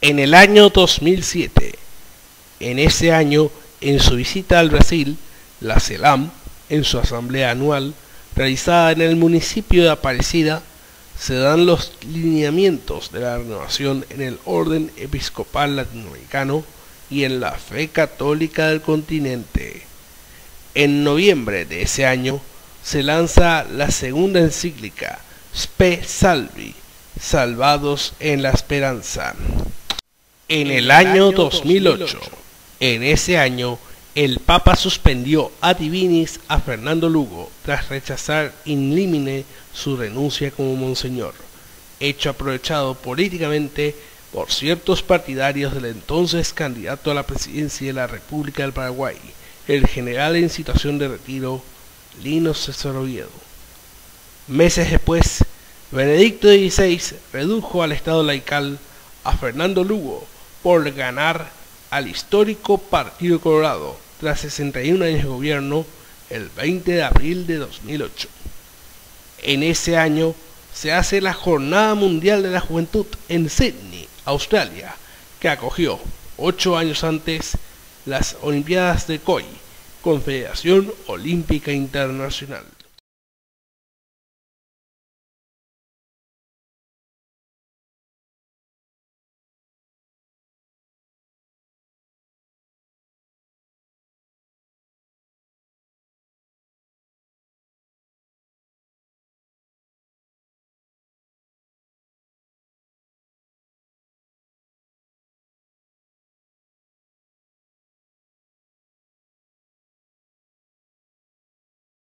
En el año 2007, en ese año, en su visita al Brasil, la CELAM, en su asamblea anual, realizada en el municipio de Aparecida, se dan los lineamientos de la renovación en el orden episcopal latinoamericano y en la fe católica del continente. En noviembre de ese año se lanza la segunda encíclica, Spe Salvi, Salvados en la Esperanza. En el año 2008, en ese año, el Papa suspendió a Divinis a Fernando Lugo tras rechazar in limine su renuncia como monseñor, hecho aprovechado políticamente por ciertos partidarios del entonces candidato a la presidencia de la República del Paraguay, el general en situación de retiro Lino César Oviedo. Meses después, Benedicto XVI redujo al estado laical a Fernando Lugo por ganar al histórico Partido Colorado tras 61 años de gobierno, el 20 de abril de 2008. En ese año se hace la Jornada Mundial de la Juventud en Sydney, Australia, que acogió 8 años antes las Olimpiadas de COI, Confederación Olímpica Internacional.